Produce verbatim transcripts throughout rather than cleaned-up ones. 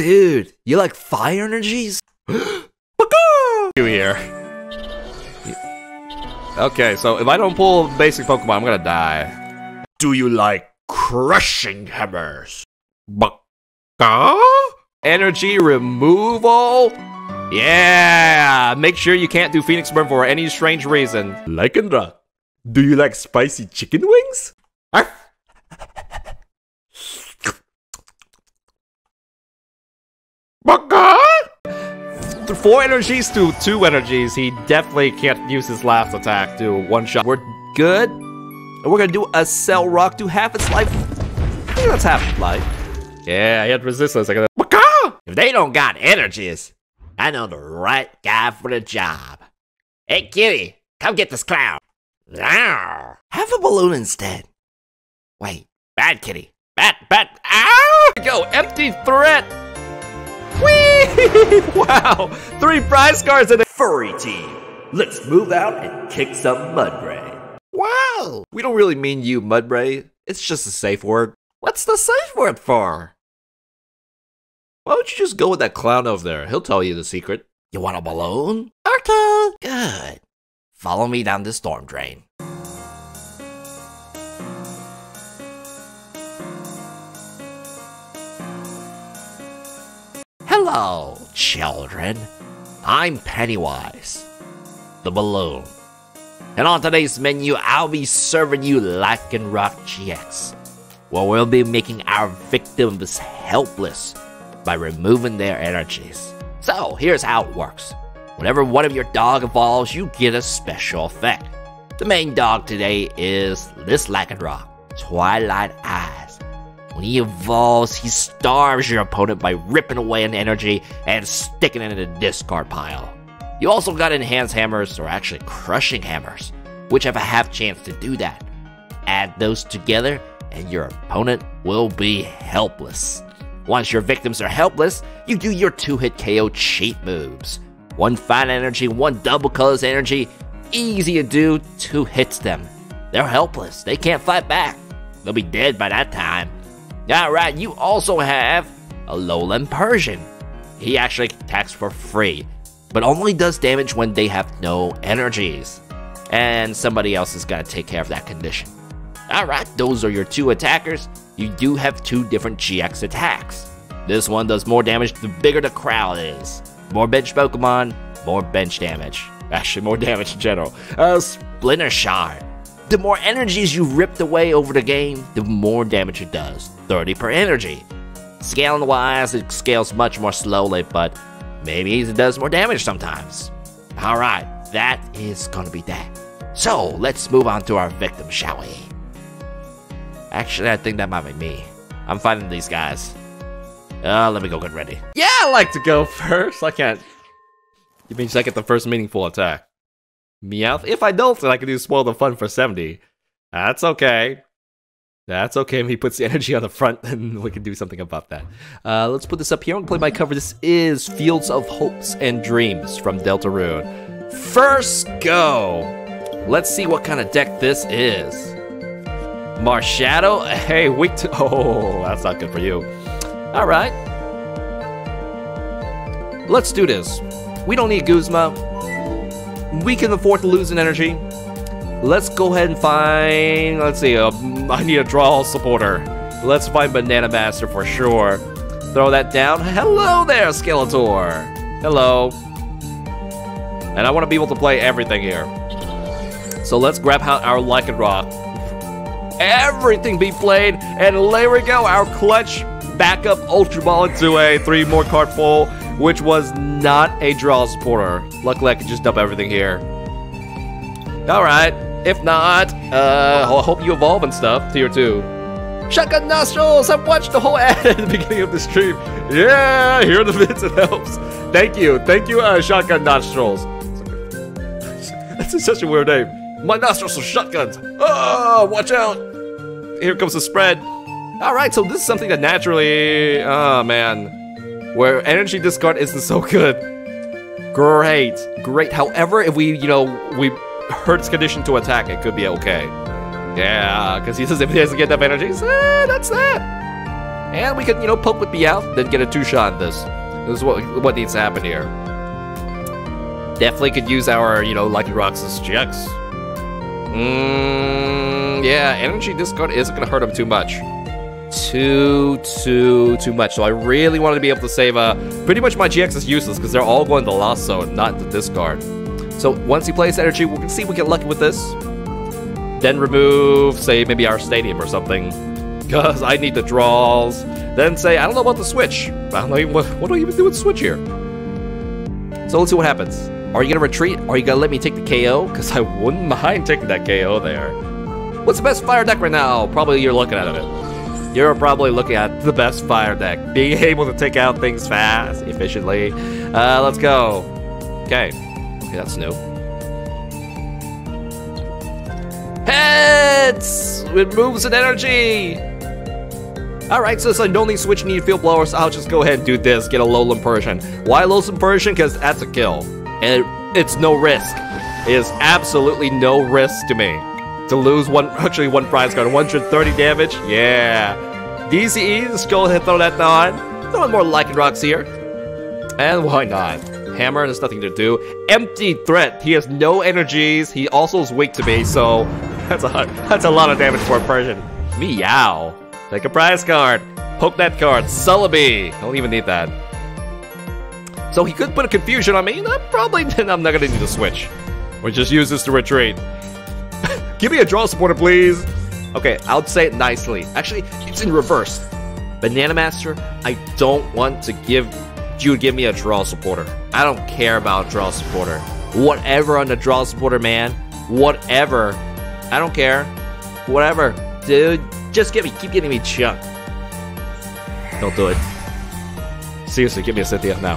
Dude, you like fire energies? You here. Okay, so if I don't pull basic Pokemon, I'm gonna die. Do you like Crushing Hammers? Energy Removal? Yeah! Make sure you can't do Phoenix Burn for any strange reason. Lycanroc, do you like spicy chicken wings? Arf. Four energies to two energies. He definitely can't use his last attack to one shot. We're good. And we're gonna do a Cell Rock to half its life. I think that's half its life. Yeah, he had resistance. I gotta... If they don't got energies, I know the right guy for the job. Hey, kitty, come get this clown. Now, have a balloon instead. Wait, bad kitty. Bad, bad. Ow! Go, empty threat. Whee! Wow! Three prize cards in a furry team. Let's move out and kick some Mudbray. Wow! We don't really mean you, Mudbray. It's just a safe word. What's the safe word for? Why don't you just go with that clown over there? He'll tell you the secret. You want a balloon? Okay. Good. Follow me down the storm drain. Hello, children. I'm Pennywise, the balloon. And on today's menu, I'll be serving you Lycanroc G X, where we'll be making our victims helpless by removing their energies. So, here's how it works. Whenever one of your dog evolves, you get a special effect. The main dog today is this Lycanroc, Twilight Eye. When he evolves, he starves your opponent by ripping away an energy and sticking it in the discard pile. You also got enhanced hammers, or actually crushing hammers, which have a half chance to do that. Add those together, and your opponent will be helpless. Once your victims are helpless, you do your two-hit K O cheat moves. One fine energy, one double colors energy, easy to do, two hits them. They're helpless, they can't fight back. They'll be dead by that time. Alright, you also have Alolan Persian. He actually attacks for free, but only does damage when they have no energies. And somebody else is going to take care of that condition. Alright, those are your two attackers. You do have two different G X attacks. This one does more damage the bigger the crowd is. More bench Pokemon, more bench damage. Actually, more damage in general. Uh, Splinter Shard. The more energies you ripped away over the game, the more damage it does. thirty per energy. Scaling wise, it scales much more slowly, but maybe it does more damage sometimes. Alright, that is gonna be that. So, let's move on to our victim, shall we? Actually, I think that might be me. I'm fighting these guys. Uh, let me go get ready. Yeah, I like to go first. I can't. It means I get the first meaningful attack. Meowth. If I don't, then I can do spoil the fun for seventy. That's okay. That's okay. He puts the energy on the front, and we can do something about that. Uh, let's put this up here. I'm gonna play my cover. This is Fields of Hopes and Dreams from Deltarune. First go. Let's see what kind of deck this is. Marshadow. Hey, weak to. Oh, that's not good for you. All right. Let's do this. We don't need Guzma. We can afford to lose an energy. Let's go ahead and find, let's see, uh, I need a draw supporter. Let's find Banana Master for sure. Throw that down. Hello there, Skeletor. Hello. And I want to be able to play everything here. So let's grab out our Lycanroc. Everything be played. And there we go, our clutch backup Ultra Ball into a three more card full, which was not a draw supporter. Luckily, I could just dump everything here. Alright, if not, uh, I hope you evolve and stuff, tier two. Shotgun Nostrils, I've watched the whole ad at the beginning of the stream. Yeah, here are the bits, it helps. Thank you, thank you, uh, Shotgun Nostrils. That's such a weird name. My nostrils are shotguns. Oh, watch out. Here comes the spread. Alright, so this is something that naturally, oh man. Where energy discard isn't so good. Great, great. However, if we, you know, we hurt its condition to attack, it could be okay. Yeah, because he says if he doesn't get enough energies, eh, that's that. And we can, you know, poke with the out, then get a two-shot on this. This is what, what needs to happen here. Definitely could use our, you know, Lycanroc G X. Mmm, yeah, energy discard isn't going to hurt him too much. Too, too, too much. So I really wanted to be able to save, uh, pretty much my G X is useless because they're all going to the Lost Zone, not the discard. So once he plays energy, we can see if we get lucky with this. Then remove, say, maybe our Stadium or something. Because I need the draws. Then say, I don't know about the switch. I don't know even what, what do I even do with switch here? So let's see what happens. Are you going to retreat? Are you going to let me take the K O? Because I wouldn't mind taking that K O there. What's the best fire deck right now? Probably you're looking at it. You're probably looking at the best fire deck. Being able to take out things fast, efficiently. Uh, let's go. Okay. Okay, that's new. Heads! It moves in energy! Alright, so since I don't need switch, need field blowers, so I'll just go ahead and do this. Get a Alolan Persian. Why Alolan Persian? Because that's a kill. And it, it's no risk. It is absolutely no risk to me. To lose one, actually one prize card. one hundred thirty damage? Yeah. D C E, just go ahead and throw that on. Throw in more Lycanrocs here. And why not? Hammer, there's nothing to do. Empty threat. He has no energies. He also is weak to me, so that's a, that's a lot of damage for a Persian. Meow. Take a prize card. Poke that card. Celebi. Don't even need that. So he could put a confusion on me. I'm probably then I'm not gonna need to switch. Or just use this to retreat. Give me a draw supporter, please. Okay, I'll say it nicely. Actually, it's in reverse. Banana Master, I don't want to give you give me a draw supporter. I don't care about draw supporter. Whatever on the draw supporter, man. Whatever. I don't care. Whatever, dude. Just give me, keep getting me chunk. Don't do it. Seriously, give me a Cynthia now.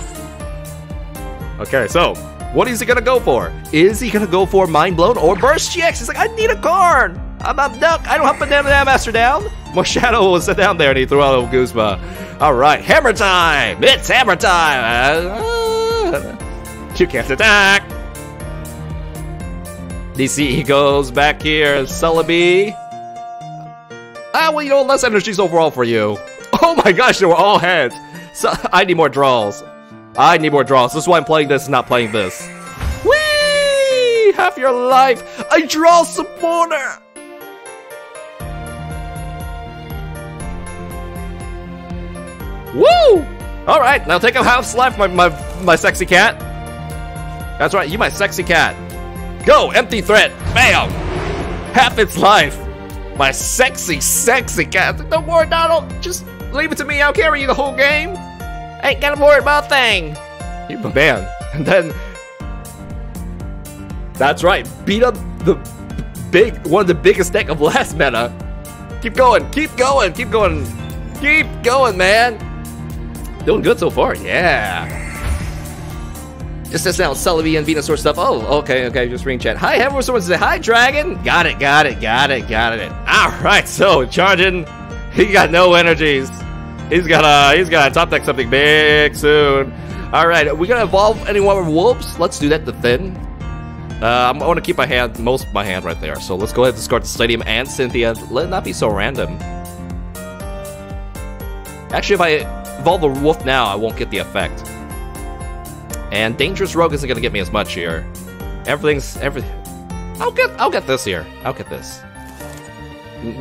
Okay, so, what is he gonna go for? Is he gonna go for Mind Blown or Burst G X? He's like, I need a card! I'm up duck, I don't have Banana Master down! Marshadow was sit down there and he threw out Guzma. Alright, hammer time! It's hammer time! Uh, you can't attack! D C E goes back here, Celebi. Ah, well, you know, less energies overall for you. Oh my gosh, they were all heads. So, I need more draws. I need more draws. This is why I'm playing this and not playing this. Whee! Half your life. I draw supporter. Woo! All right, now take a half life, my, my, my sexy cat. That's right, you my sexy cat. Go, empty threat. Bam! Half its life. My sexy, sexy cat. Don't worry, Donald. Just leave it to me. I'll carry you the whole game. I ain't gotta worry about a thing. You my man. And then, that's right. Beat up the big, one of the biggest deck of last meta. Keep going. Keep going. Keep going. Keep going, man. Doing good so far. Yeah. Just this now, Celebi and Venusaur stuff. Oh, okay, okay, just ring chat. Hi, everyone, someone say hi, Dragon. Got it, got it, got it, got it. All right, so charging. He got no energies. He's got a, he's got a top deck something big soon. All right, are we gonna evolve anyone with wolves? Let's do that to Thin. Uh, I'm gonna keep my hand, most of my hand right there. So let's go ahead and discard the Stadium and Cynthia. Let it not be so random. Actually, if I evolve the wolf now, I won't get the effect. And Dangerous Rogue isn't gonna get me as much here. Everything's everything. I'll get I'll get this here. I'll get this.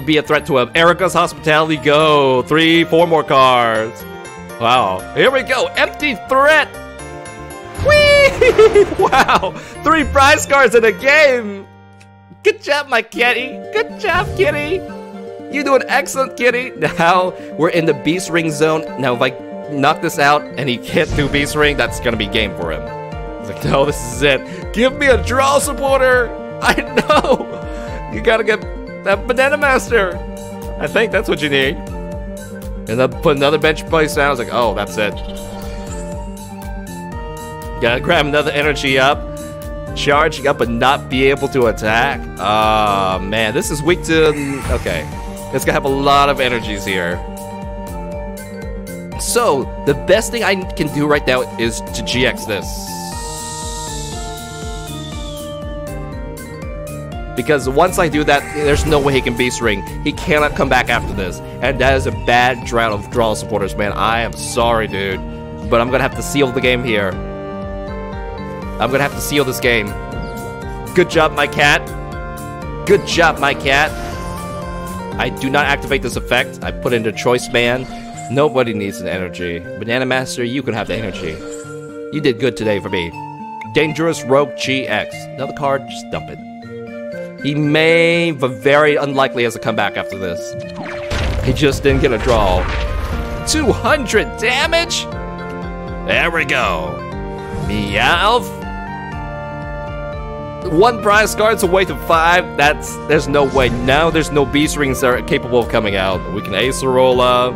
Be a threat to him. Erica's Hospitality, go! Three, four more cards. Wow. Here we go. Empty threat. Whee! Wow. Three prize cards in a game. Good job, my kitty. Good job, kitty. You do an excellent kitty. Now we're in the Beast Ring zone. Now if I knock this out, and he can't do Beast Ring, that's gonna be game for him. He's like, no, this is it. Give me a draw supporter! I know! You gotta get that Banana Master! I think that's what you need. And then put another bench place down, I was like, oh, that's it. Gotta grab another energy up, charging up, but not be able to attack. Ah, oh, man, this is weak to... Okay. It's gonna have a lot of energies here. So, the best thing I can do right now is to G X this. because once I do that, there's no way he can Beast Ring. He cannot come back after this, and that is a bad drought of draw supporters, man. I am sorry, dude, but I'm gonna have to seal the game here. I'm gonna have to seal this game. Good job, my cat. Good job, my cat. I do not activate this effect. I put in the Choice Band. Nobody needs an energy. Banana Master, you can have the energy. You did good today for me. Dangerous Rogue G X. Another card, just dump it. He may, but very unlikely as a comeback after this. He just didn't get a draw. two hundred damage? There we go. Meowth. One prize card's away to five. That's, there's no way. Now there's no Beast Rings that are capable of coming out. We can Acerola.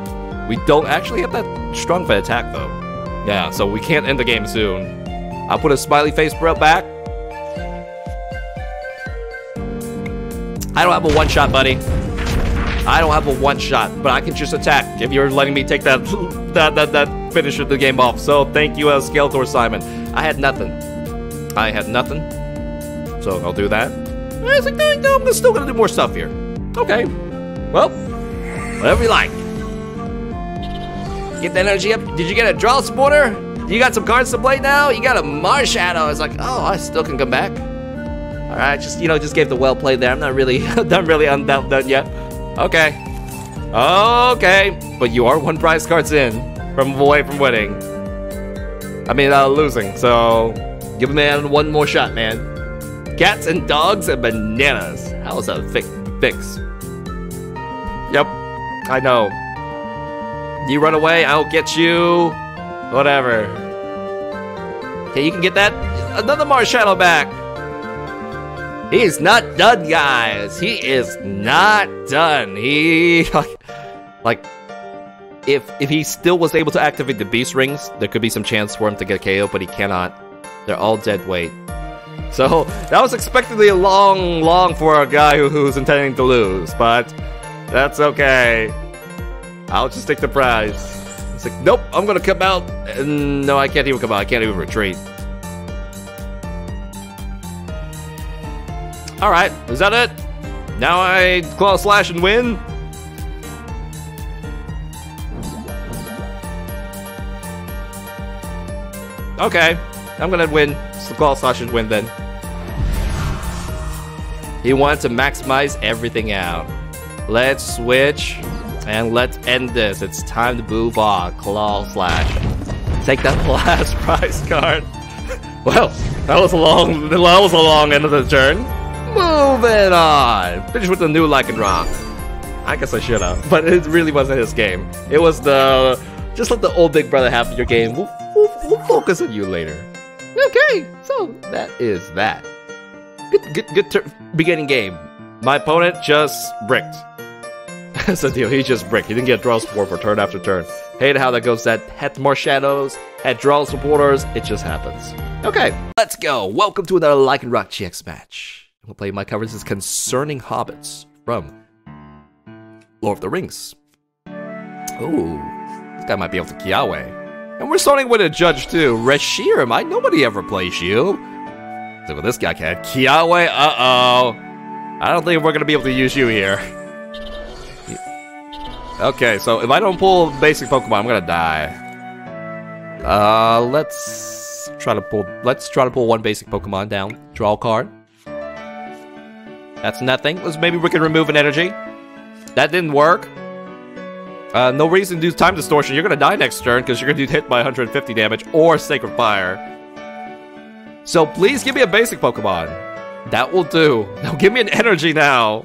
We don't actually have that strong for attack though. Yeah, so we can't end the game soon. I'll put a smiley face bro back. I don't have a one shot, buddy. I don't have a one shot, but I can just attack if you're letting me take that that that that finish of the game off. So thank you, uh, Skeletor Simon. I had nothing. I had nothing. So I'll do that. I was like, no, no, I'm still gonna do more stuff here. Okay. Well, whatever you like. Get the energy up. Did you get a draw supporter? You got some cards to play now? You got a Marshadow. It's like, oh, I still can come back. All right, just, you know, just gave the well played there. I'm not really, not really undone done yet. Okay. Okay. But you are one prize cards in from away from winning. I mean, uh, losing. So give a man one more shot, man. Cats and dogs and bananas. How was that a fix? fix? Yep. I know. You run away, I'll get you. Whatever. Okay, you can get that. Another Marshadow back. He's not done, guys. He is not done. He... like, if if he still was able to activate the Beast Rings, there could be some chance for him to get K O'd, but he cannot. They're all dead weight. So, that was expectedly a long, long for a guy who, who's intending to lose, but that's okay. I'll just take the prize. It's like, nope, I'm gonna come out. No, I can't even come out. I can't even retreat. All right, is that it? Now I claw slash and win. Okay, I'm gonna win. So claw slash and win then. He wanted to maximize everything out. Let's switch. And let's end this. It's time to move on. Claw Slash. Take that last prize card. Well, that was a long that was a long end of the turn. Moving on. Finish with the new Lycanroc. I guess I should have. But it really wasn't his game. It was the just let the old big brother have your game. We'll, we'll, we'll focus on you later. Okay, so that is that. Good good good tur beginning game. My opponent just bricked. Cynthia, he just bricked. He didn't get draw support for turn after turn. Hate how that goes. That had more shadows, had draw supporters. It just happens. Okay, let's go. Welcome to another Lycanroc G X match. I'm gonna play my coverage is concerning hobbits from Lord of the Rings. Ooh, this guy might be able to Kiawe. And we're starting with a judge too. Reshiram. I nobody ever plays you. So well, this guy can Kiawe. Uh oh. I don't think we're gonna be able to use you here. Okay, so if I don't pull basic Pokemon, I'm gonna die. Uh, let's try to pull. Let's try to pull one basic Pokemon down. Draw a card. That's nothing. Let's maybe we can remove an energy. That didn't work. Uh, no reason to do time distortion. You're gonna die next turn because you're gonna get hit by one hundred fifty damage or Sacred Fire. So please give me a basic Pokemon. That will do. Now give me an energy now.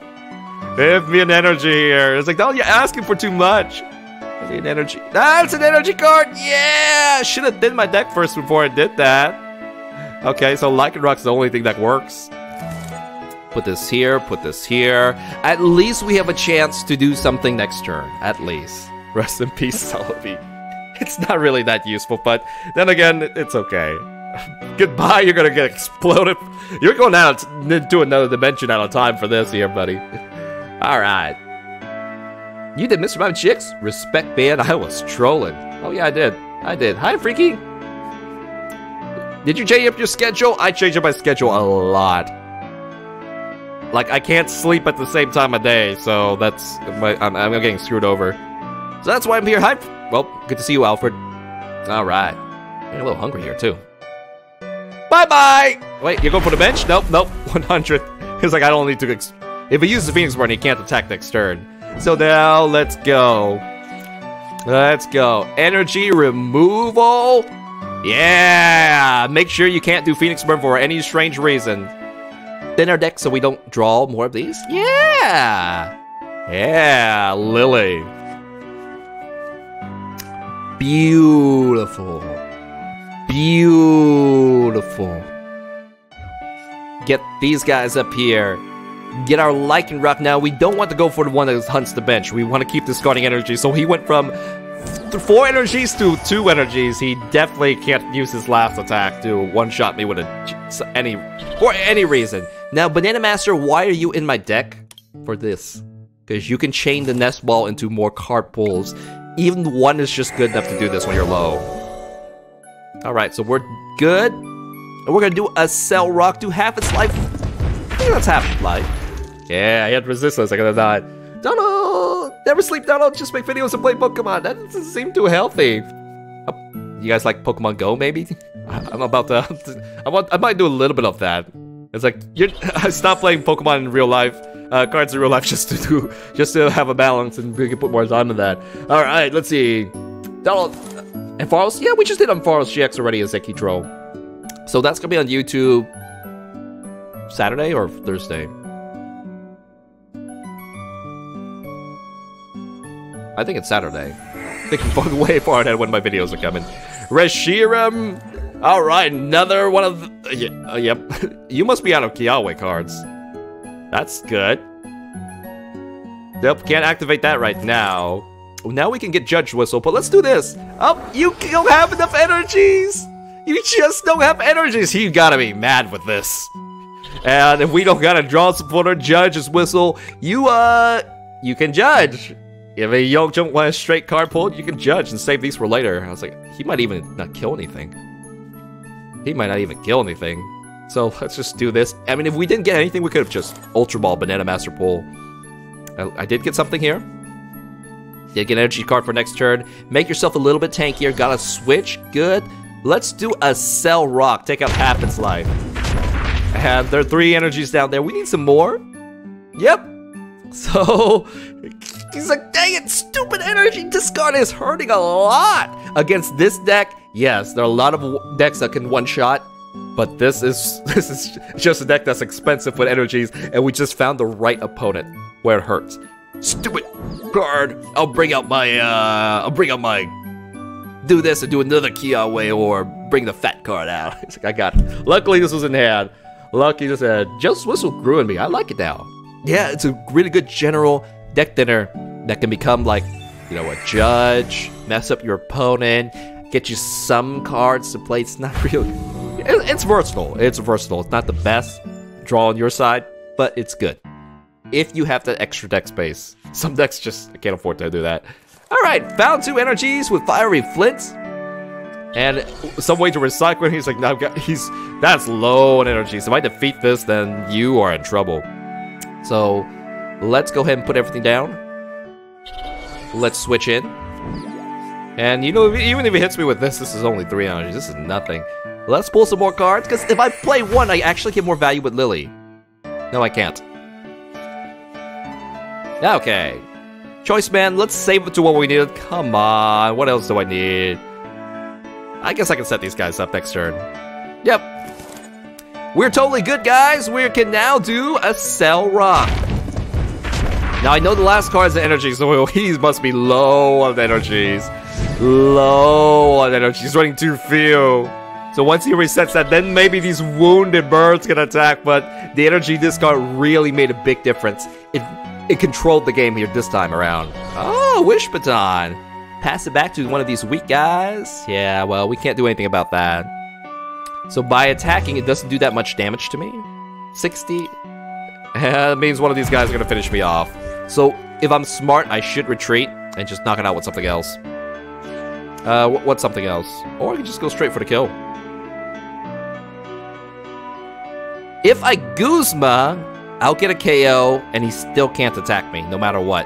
Give me an energy here. It's like, no, you're asking for too much. I need an energy. That's an energy card. Yeah, should have did my deck first before I did that. Okay, so Lycanroc's the only thing that works. Put this here. Put this here. At least we have a chance to do something next turn. At least. Rest in peace, Celebi. It's not really that useful, but then again, it's okay. Goodbye. You're gonna get exploded. You're going out to another dimension out of time for this here, buddy. Alright. You did Mister Mom Chicks? Respect, man. I was trolling. Oh, yeah, I did. I did. Hi, Freaky. Did you change up your schedule? I changed up my schedule a lot. Like, I can't sleep at the same time of day, so that's... My, I'm, I'm getting screwed over. So that's why I'm here. Hi! Well, good to see you, Alfred. Alright. I'm a little hungry here, too. Bye-bye! Wait, you're going for the bench? Nope, nope. one hundred. It's like, I don't need to... Ex if he uses the Phoenix Burn, he can't attack next turn. So now, let's go. Let's go. Energy Removal? Yeah! Make sure you can't do Phoenix Burn for any strange reason. Thin our deck so we don't draw more of these? Yeah! Yeah, Lily. Beautiful. Beautiful. Get these guys up here. Get our Lycanroc now. We don't want to go for the one that hunts the bench. We want to keep discarding energy. So he went from four energies to two energies. He definitely can't use his last attack to one-shot me with a, any for any reason. Now, Banana Master, why are you in my deck? For this. Because you can chain the nest ball into more card pulls. Even one is just good enough to do this when you're low. Alright, so we're good. And we're going to do a Cell Rock to half its life. I think that's half its life. Yeah, he had resistance. I gotta die. Donald! Never sleep, Donald. Just make videos and play Pokemon. That doesn't seem too healthy. You guys like Pokemon Go, maybe? I'm about to... I, want, I might do a little bit of that. It's like, you're, I stopped playing Pokemon in real life. Uh, cards in real life just to do... Just to have a balance and we can put more time in that. Alright, let's see. Donald... Ampharos? Yeah, we just did Ampharos G X already as Zekitro. So that's gonna be on YouTube... Saturday or Thursday? I think it's Saturday. Thinking way far ahead when my videos are coming. Reshiram! Alright, another one of the... Uh, yeah, uh, yep. You must be out of Kiawe cards. That's good. Nope, can't activate that right now. Now we can get Judge's Whistle, but let's do this. Oh, you don't have enough energies! You just don't have energies! He gotta be mad with this. And if we don't gotta draw supporter, Judge's Whistle, you, uh... You can judge! If a young don't want a straight card pulled, you can judge and save these for later. I was like, he might even not kill anything. He might not even kill anything. So let's just do this. I mean, if we didn't get anything, we could have just Ultra Ball, Banana Master pull. I, I did get something here. Did get an energy card for next turn. Make yourself a little bit tankier. Got a switch. Good. Let's do a Cell Rock. Take up half its life. And there are three energies down there. We need some more. Yep. So... He's like, dang it, stupid energy discard is hurting a lot against this deck. Yes, there are a lot of decks that can one-shot, but this is this is just a deck that's expensive with energies, and we just found the right opponent where it hurts. Stupid card. I'll bring out my uh, I'll bring out my do this and do another Kiawe or bring the fat card out. It's like I got it. Luckily this was in hand. Lucky this had Judge's Whistle grew in me. I like it now. Yeah, it's a really good general deck thinner that can become like, you know, a judge, mess up your opponent, get you some cards to play. It's not really, it, it's versatile, it's versatile. It's not the best draw on your side, but it's good. If you have that extra deck space, some decks just, I can't afford to do that. All right, found two energies with Fiery Flint and some way to recycle it. He's like, no, I've got, he's, that's low on energy. So if I defeat this, then you are in trouble. So, let's go ahead and put everything down. Let's switch in. And you know, even if it hits me with this, this is only three energies. This is nothing. Let's pull some more cards, because if I play one, I actually get more value with Lily. No, I can't. Okay. Choice Band, let's save it to what we needed. Come on, what else do I need? I guess I can set these guys up next turn. Yep. We're totally good, guys. We can now do a Cell Rock. Now, I know the last card is energy, so he must be low on energies. Low on energy. He's running too few. So once he resets that, then maybe these wounded birds can attack, but the energy discard really made a big difference. It it controlled the game here this time around. Oh, Wish Baton. Pass it back to one of these weak guys. Yeah, well, we can't do anything about that. So by attacking, it doesn't do that much damage to me. sixty. That means one of these guys are going to finish me off. So, if I'm smart, I should retreat and just knock it out with something else. Uh, wh what's something else? Or I can just go straight for the kill. If I Guzma, I'll get a K O, and he still can't attack me, no matter what.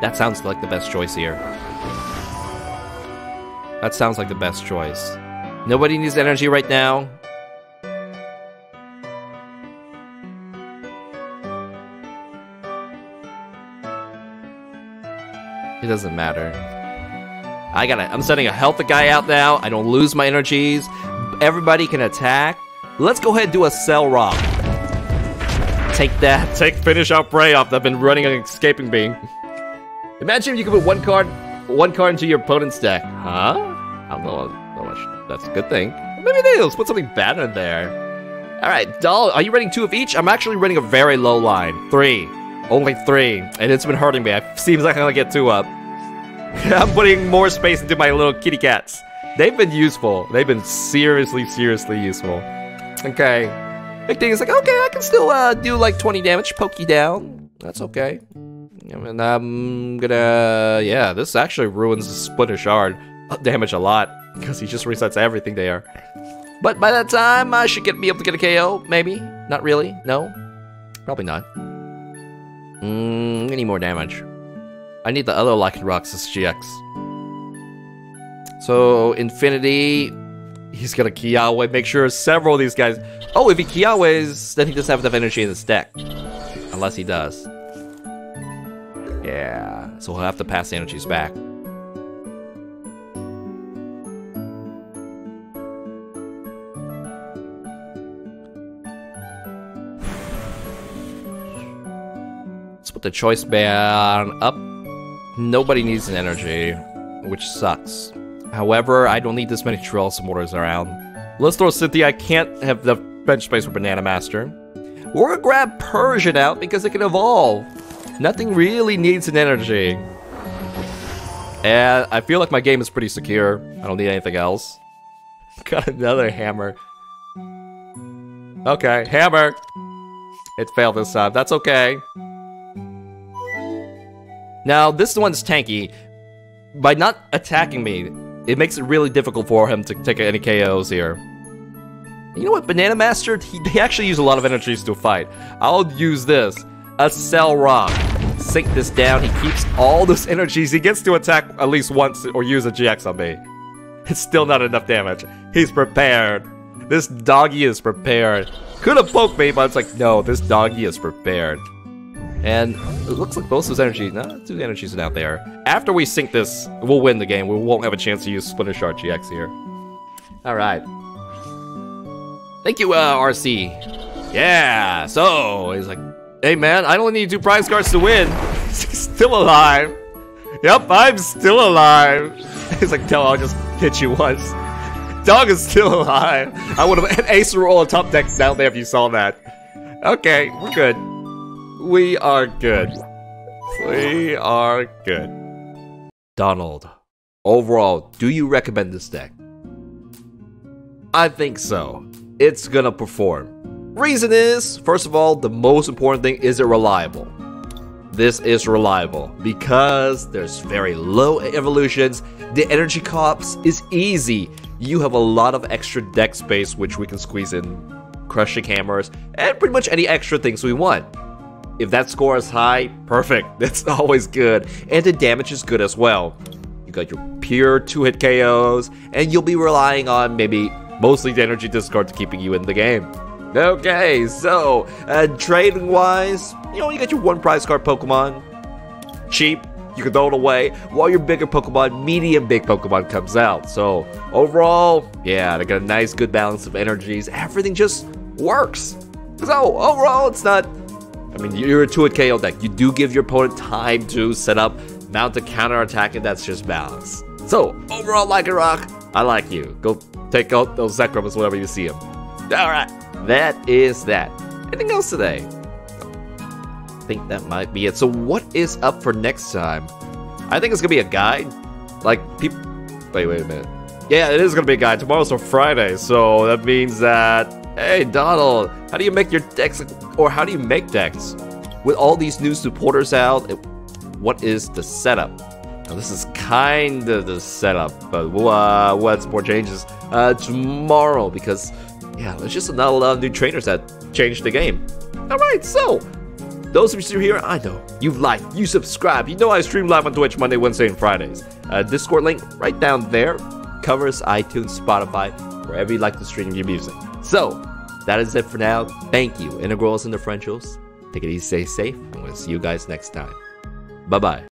That sounds like the best choice here. That sounds like the best choice. Nobody needs energy right now. It doesn't matter. I gotta, I'm sending a health guy out now. I don't lose my energies. Everybody can attack. Let's go ahead and do a Cell Rock. Take that. Take finish out Bray off. I've been running an escaping being. Imagine if you could put one card, one card into your opponent's deck. Huh? I don't know. I don't know that's a good thing. Maybe they will put something bad in there. All right, Doll. Are you running two of each? I'm actually running a very low line. Three. Only three, and it's been hurting me. It seems like I'm gonna get two up. I'm putting more space into my little kitty cats. They've been useful. They've been seriously, seriously useful. Okay. Big thing is like, okay, I can still uh, do like twenty damage, poke you down. That's okay. I mean, I'm gonna, yeah, this actually ruins the Splinter Shard damage a lot because he just resets everything there. But by that time, I should get be able to get a K O, maybe? Not really? No? Probably not. Mmm, I need more damage. I need the other Lycanroc G X. So, Infinity. He's gonna Kiawe, make sure several of these guys. Oh, if he Kiawes, then he doesn't have enough energy in his deck. Unless he does. Yeah, so he'll have to pass the energies back. The Choice Band up. Nobody needs an energy, which sucks. However, I don't need this many Trill Supporters around. Let's throw Cynthia. I can't have the bench space for Banana Master. We're gonna grab Persian out because it can evolve. Nothing really needs an energy. And I feel like my game is pretty secure. I don't need anything else. Got another hammer. Okay, hammer. It failed this time. That's okay. Now, this one's tanky. By not attacking me, it makes it really difficult for him to take any K Os here. You know what, Banana Master? He, they actually use a lot of energies to fight. I'll use this. A Cell Rock. Sink this down. He keeps all those energies. He gets to attack at least once or use a G X on me. It's still not enough damage. He's prepared. This doggy is prepared. Could have poked me, but it's like, no, this doggy is prepared. And it looks like both those energies, no, two energies are out there. After we sink this, we'll win the game. We won't have a chance to use Splinter Shard G X here. All right. Thank you, uh, R C. Yeah, so he's like, hey man, I only need two prize cards to win. He's still alive. Yep, I'm still alive. He's like, no, I'll just hit you once. Dog is still alive. I would have an ace roll on top deck down there if you saw that. Okay, we're good. We are good. We are good. Donald, overall, do you recommend this deck? I think so. It's gonna perform. Reason is, first of all, the most important thing is it reliable. This is reliable because there's very low evolutions. The energy cops is easy. You have a lot of extra deck space which we can squeeze in Crushing Hammers and pretty much any extra things we want. If that score is high, perfect. That's always good. And the damage is good as well. You got your pure two-hit K Os, and you'll be relying on maybe mostly the energy discard to keeping you in the game. Okay, so uh, trading-wise, you know, you got your one prize card Pokemon. Cheap, you can throw it away, while your bigger Pokemon, medium-big Pokemon comes out. So overall, yeah, they got a nice good balance of energies. Everything just works. So overall, it's not... I mean, you're a two-hit K O deck. You do give your opponent time to set up, mount a counter-attack, and that's just balance. So, overall, Lycanroc, I like you. Go take out those Zekrom whenever you see them. Alright, that is that. Anything else today? I think that might be it. So, what is up for next time? I think it's going to be a guide. Like, people... Wait, wait a minute. Yeah, it is going to be a guide. Tomorrow's a Friday, so that means that... Hey Donald, how do you make your decks, or how do you make decks? With all these new supporters out, it, what is the setup? Now this is kind of the setup, but we'll, uh, we'll add some more changes uh, tomorrow because, yeah, there's just not a lot of new trainers that change the game. Alright, so Those of you still here, I know. You've liked, you subscribe. You know I stream live on Twitch Monday, Wednesday, and Fridays. Uh, Discord link right down there. Covers iTunes, Spotify, wherever you like to stream your music. So, that is it for now. Thank you, integrals and differentials. Take it easy, stay safe, and we'll see you guys next time. Bye-bye.